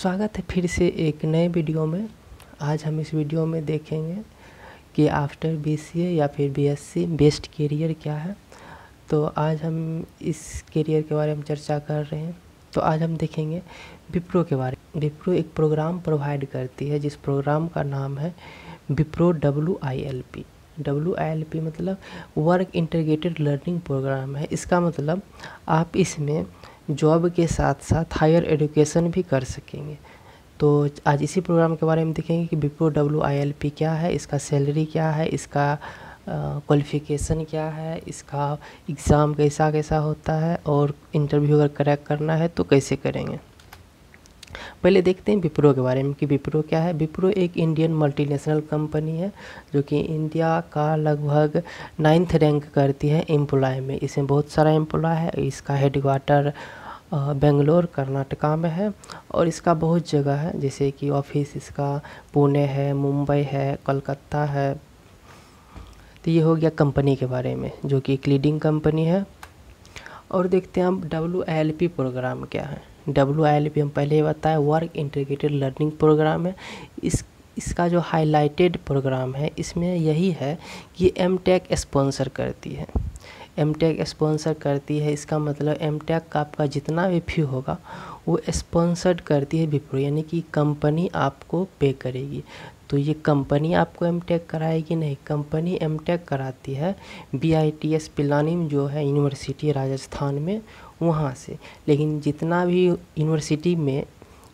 स्वागत है फिर से एक नए वीडियो में। आज हम इस वीडियो में देखेंगे कि आफ्टर बीसीए या फिर बीएससी बेस्ट करियर क्या है। तो आज हम इस करियर के बारे में चर्चा कर रहे हैं। तो आज हम देखेंगे विप्रो के बारे में। विप्रो एक प्रोग्राम प्रोवाइड करती है जिस प्रोग्राम का नाम है विप्रो WILP। WILP मतलब वर्क इंटीग्रेटेड लर्निंग प्रोग्राम है। इसका मतलब आप इसमें जॉब के साथ साथ हायर एजुकेशन भी कर सकेंगे। तो आज इसी प्रोग्राम के बारे में देखेंगे कि विप्रो WILP क्या है, इसका सैलरी क्या है, इसका क्वालिफिकेशन क्या है, इसका एग्ज़ाम कैसा कैसा होता है और इंटरव्यू अगर क्रैक करना है तो कैसे करेंगे। पहले देखते हैं विप्रो के बारे में कि विप्रो क्या है। विप्रो एक इंडियन मल्टीनेशनल कंपनी है जो कि इंडिया का लगभग 9th रैंक करती है एम्प्लॉय में। इसमें बहुत सारा एम्प्लॉय है। इसका हेडक्वार्टर बेंगलोर कर्नाटका में है और इसका बहुत जगह है, जैसे कि ऑफिस इसका पुणे है, मुंबई है, कोलकाता है। तो ये हो गया कंपनी के बारे में जो कि एक लीडिंग कंपनी है। और देखते हैं हम WILP प्रोग्राम क्या है। WILP हम पहले ही बताएं वर्क इंटीग्रेटेड लर्निंग प्रोग्राम है। इसका जो हाईलाइटेड प्रोग्राम है इसमें यही है कि M.Tech स्पॉन्सर करती है। M.Tech स्पॉन्सर करती है, इसका मतलब M.Tech का आपका जितना भी फी होगा वो स्पॉन्सर्ड करती है विप्रो, यानी कि कंपनी आपको पे करेगी। तो ये कंपनी आपको M.Tech कराएगी नहीं, कंपनी M.Tech कराती है BITS पिलानी जो है यूनिवर्सिटी राजस्थान में, वहाँ से। लेकिन जितना भी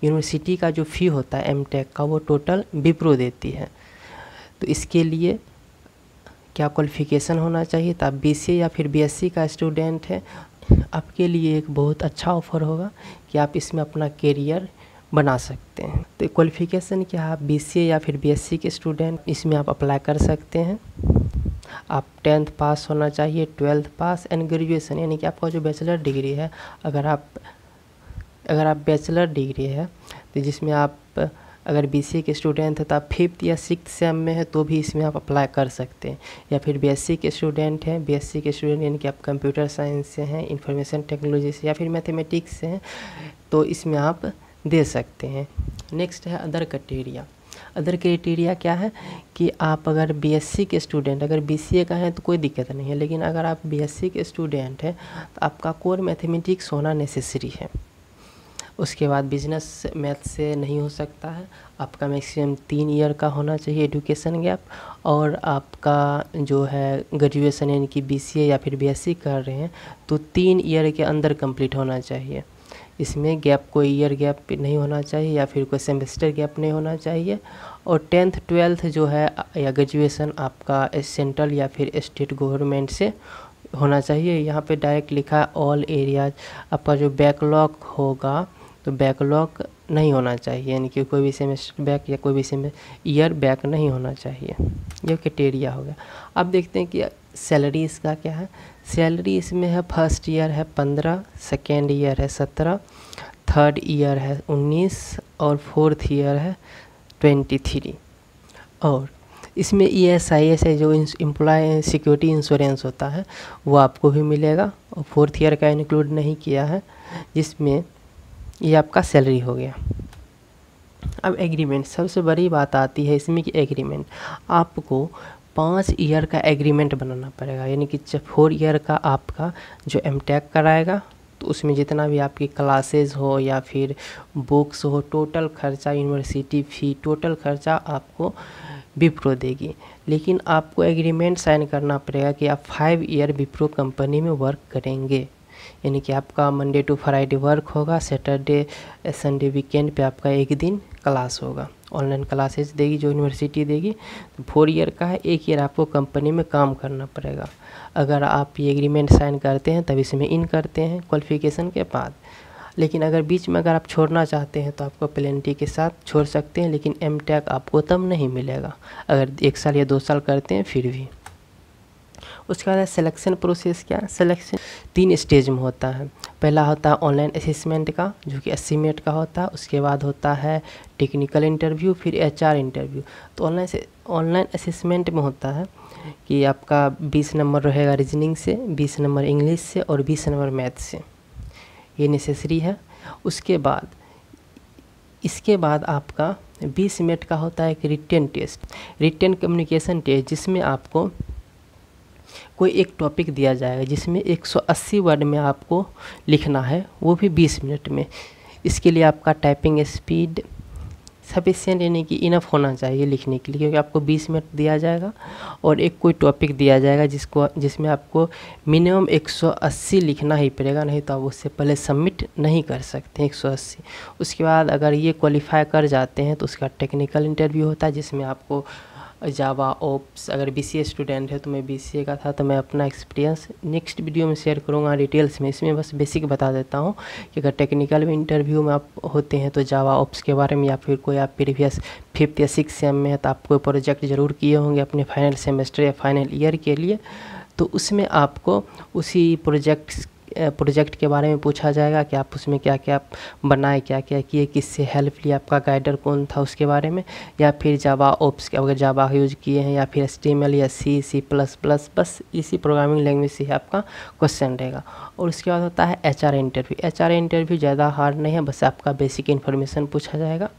यूनिवर्सिटी का जो फ़ी होता है M.Tech का वो टोटल विप्रो देती है। तो इसके लिए क्या क्वालिफिकेशन होना चाहिए? तो आप BCA या फिर BSc का स्टूडेंट है, आपके लिए एक बहुत अच्छा ऑफर होगा कि आप इसमें अपना करियर बना सकते हैं। तो क्वालिफ़िकेशन क्या है? आप BCA या फिर BSc के स्टूडेंट, इसमें आप अप्लाई कर सकते हैं। आप 10th पास होना चाहिए, 12th पास एंड ग्रेजुएशन, यानी कि आपका जो बैचलर डिग्री है। अगर आप बैचलर डिग्री है तो जिसमें आप अगर BCA के स्टूडेंट हैं तो आप 5th या 6th सेम में है तो भी इसमें आप अप्लाई कर सकते हैं। या फिर BSc के स्टूडेंट हैं, BSc के स्टूडेंट यानी कि आप कंप्यूटर साइंस से हैं, इंफॉर्मेशन टेक्नोलॉजी से या फिर मैथमेटिक्स से हैं, तो इसमें आप दे सकते हैं। नेक्स्ट है अदर क्राइटेरिया। अदर क्राइटेरिया क्या है कि आप अगर BSc के स्टूडेंट, अगर BCA का है तो कोई दिक्कत नहीं है, लेकिन अगर आप BSc के स्टूडेंट हैं तो आपका कोर मैथमेटिक्स होना नेसेसरी है। उसके बाद बिजनेस मैथ से नहीं हो सकता है। आपका मैक्सिमम 3 ईयर का होना चाहिए एजुकेशन गैप। और आपका जो है ग्रेजुएशन यानी कि BCA या फिर BSc कर रहे हैं तो 3 ईयर के अंदर कंप्लीट होना चाहिए। इसमें गैप, कोई ईयर गैप नहीं होना चाहिए या फिर कोई सेमेस्टर गैप नहीं होना चाहिए। और 10th 12th जो है या ग्रेजुएशन आपका सेंट्रल या फिर स्टेट गवर्नमेंट से होना चाहिए। यहाँ पे डायरेक्ट लिखा है ऑल एरियाज। आपका जो बैकलॉग होगा तो बैकलॉग नहीं होना चाहिए, यानी कि कोई भी सेमेस्टर बैक या कोई भी ईयर बैक नहीं होना चाहिए। ये क्राइटेरिया हो गया। अब देखते हैं कि सैलरी इसका क्या है। सैलरी इसमें है फर्स्ट ईयर है 15, सेकेंड ईयर है 17, थर्ड ईयर है 19 और फोर्थ ईयर है 23। और इसमें ESI जो एम्प्लॉय सिक्योरिटी इंश्योरेंस होता है वो आपको भी मिलेगा। और 4th ईयर का इंक्लूड नहीं किया है, जिसमें ये आपका सैलरी हो गया। अब एग्रीमेंट, सबसे बड़ी बात आती है इसमें कि एग्रीमेंट आपको 5 ईयर का एग्रीमेंट बनाना पड़ेगा। यानी कि 4 ईयर का आपका जो M.Tech कराएगा तो उसमें जितना भी आपकी क्लासेस हो या फिर बुक्स हो, टोटल खर्चा, यूनिवर्सिटी फ़ी, टोटल खर्चा आपको विप्रो देगी। लेकिन आपको एग्रीमेंट साइन करना पड़ेगा कि आप 5 ईयर विप्रो कंपनी में वर्क करेंगे। यानी कि आपका Monday to Friday वर्क होगा, सैटरडे संडे वीकेंड पे आपका एक दिन क्लास होगा। ऑनलाइन क्लासेस देगी जो यूनिवर्सिटी देगी। तो 4 ईयर का है, 1 ईयर आपको कंपनी में काम करना पड़ेगा। अगर आप ये एग्रीमेंट साइन करते हैं तब इसमें इन करते हैं क्वालिफिकेशन के बाद। लेकिन अगर बीच में अगर आप छोड़ना चाहते हैं तो आपको पेनल्टी के साथ छोड़ सकते हैं, लेकिन M.Tech आपको तब नहीं मिलेगा अगर 1 साल या 2 साल करते हैं फिर भी। उसके बाद सिलेक्शन प्रोसेस क्या है। सिलेक्शन 3 स्टेज में होता है। पहला होता है ऑनलाइन असेसमेंट का जो कि 80 मिनट का होता है। उसके बाद होता है टेक्निकल इंटरव्यू, फिर HR इंटरव्यू। तो ऑनलाइन असेसमेंट में होता है कि आपका 20 नंबर रहेगा रीजनिंग से, 20 नंबर इंग्लिश से और 20 नंबर मैथ से। ये नेसेसरी है। उसके बाद इसके बाद आपका 20 मिनट का होता है एक written test, written communication test, जिसमें आपको कोई एक टॉपिक दिया जाएगा जिसमें 180 वर्ड में आपको लिखना है, वो भी 20 मिनट में। इसके लिए आपका टाइपिंग स्पीड सफिशिएंट यानी कि इनफ होना चाहिए लिखने के लिए, क्योंकि आपको 20 मिनट दिया जाएगा और एक कोई टॉपिक दिया जाएगा जिसमें आपको मिनिमम 180 लिखना ही पड़ेगा, नहीं तो आप उससे पहले सबमिट नहीं कर सकते 180। उसके बाद अगर ये क्वालिफाई कर जाते हैं तो उसका टेक्निकल इंटरव्यू होता है, जिसमें आपको जावा ओप्स, अगर बीसीए स्टूडेंट है तो मैं बीसीए का था तो मैं अपना एक्सपीरियंस नेक्स्ट वीडियो में शेयर करूँगा डिटेल्स में, इसमें बस बेसिक बता देता हूँ कि अगर टेक्निकल इंटरव्यू में आप होते हैं तो जावा ओप्स के बारे में, या फिर कोई आप प्रीवियस 5th या 6th सेम में है तो आप कोई प्रोजेक्ट ज़रूर किए होंगे अपने फाइनल सेमेस्टर या फाइनल ईयर के लिए, तो उसमें आपको उसी प्रोजेक्ट के बारे में पूछा जाएगा कि आप उसमें क्या क्या बनाए, क्या क्या किए, किससे हेल्प लिया, आपका गाइडर कौन था उसके बारे में, या फिर जावा ओप्स के अगर जावा यूज किए हैं या फिर HTML या C++, बस इसी प्रोग्रामिंग लैंग्वेज से आपका क्वेश्चन रहेगा। और उसके बाद होता है HR इंटरव्यू। HR इंटरव्यू ज़्यादा हार्ड नहीं है, बस आपका बेसिक इन्फॉर्मेशन पूछा जाएगा,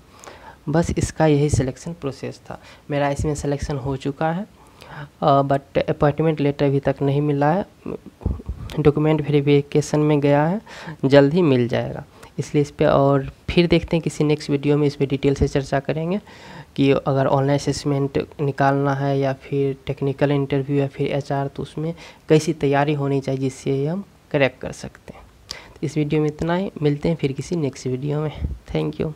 बस इसका यही सिलेक्शन प्रोसेस था। मेरा इसमें सिलेक्शन हो चुका है बट अपॉइंटमेंट लेटर अभी तक नहीं मिला है, डॉक्यूमेंट वेरिफिकेशन में गया है, जल्द ही मिल जाएगा, इसलिए इस पर और फिर देखते हैं किसी नेक्स्ट वीडियो में इस पर डिटेल से चर्चा करेंगे कि अगर ऑनलाइन असेसमेंट निकालना है या फिर टेक्निकल इंटरव्यू या फिर HR, तो उसमें कैसी तैयारी होनी चाहिए जिससे हम क्रैक कर सकते हैं। तो इस वीडियो में इतना ही, मिलते हैं फिर किसी नेक्स्ट वीडियो में। Thank you.